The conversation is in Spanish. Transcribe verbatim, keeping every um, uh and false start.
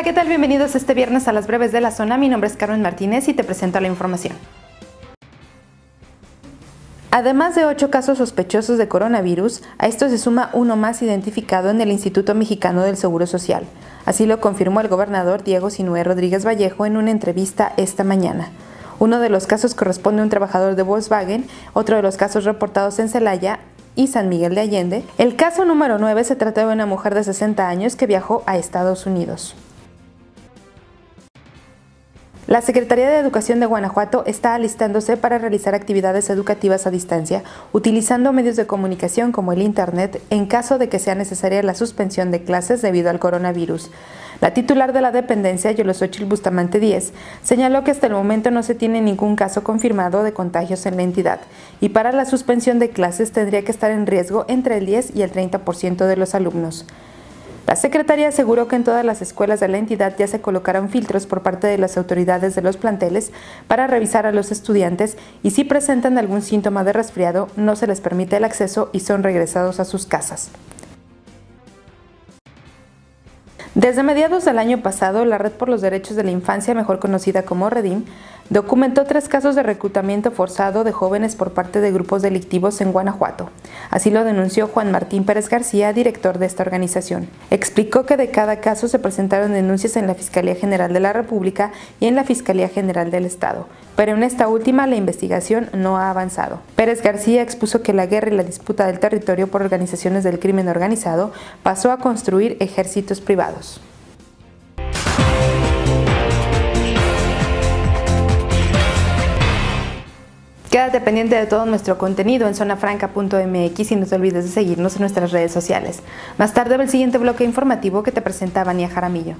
Hola, ¿qué tal? Bienvenidos este viernes a las breves de la zona. Mi nombre es Carmen Martínez y te presento la información. Además de ocho casos sospechosos de coronavirus, a esto se suma uno más identificado en el Instituto Mexicano del Seguro Social. Así lo confirmó el gobernador Diego Sinué Rodríguez Vallejo en una entrevista esta mañana. Uno de los casos corresponde a un trabajador de Volkswagen, otro de los casos reportados en Celaya y San Miguel de Allende. El caso número nueve se trata de una mujer de sesenta años que viajó a Estados Unidos. La Secretaría de Educación de Guanajuato está alistándose para realizar actividades educativas a distancia, utilizando medios de comunicación como el Internet en caso de que sea necesaria la suspensión de clases debido al coronavirus. La titular de la dependencia, Yolo Xochitl Bustamante Díez, señaló que hasta el momento no se tiene ningún caso confirmado de contagios en la entidad y para la suspensión de clases tendría que estar en riesgo entre el diez y el treinta por ciento de los alumnos. La Secretaría aseguró que en todas las escuelas de la entidad ya se colocaron filtros por parte de las autoridades de los planteles para revisar a los estudiantes y si presentan algún síntoma de resfriado no se les permite el acceso y son regresados a sus casas. Desde mediados del año pasado, la Red por los Derechos de la Infancia, mejor conocida como REDIM, documentó tres casos de reclutamiento forzado de jóvenes por parte de grupos delictivos en Guanajuato. Así lo denunció Juan Martín Pérez García, director de esta organización. Explicó que de cada caso se presentaron denuncias en la Fiscalía General de la República y en la Fiscalía General del Estado, pero en esta última la investigación no ha avanzado. Pérez García expuso que la guerra y la disputa del territorio por organizaciones del crimen organizado pasó a construir ejércitos privados. Quédate pendiente de todo nuestro contenido en zona franca punto m x y no te olvides de seguirnos en nuestras redes sociales. Más tarde, el siguiente bloque informativo que te presentaba Nia Jaramillo.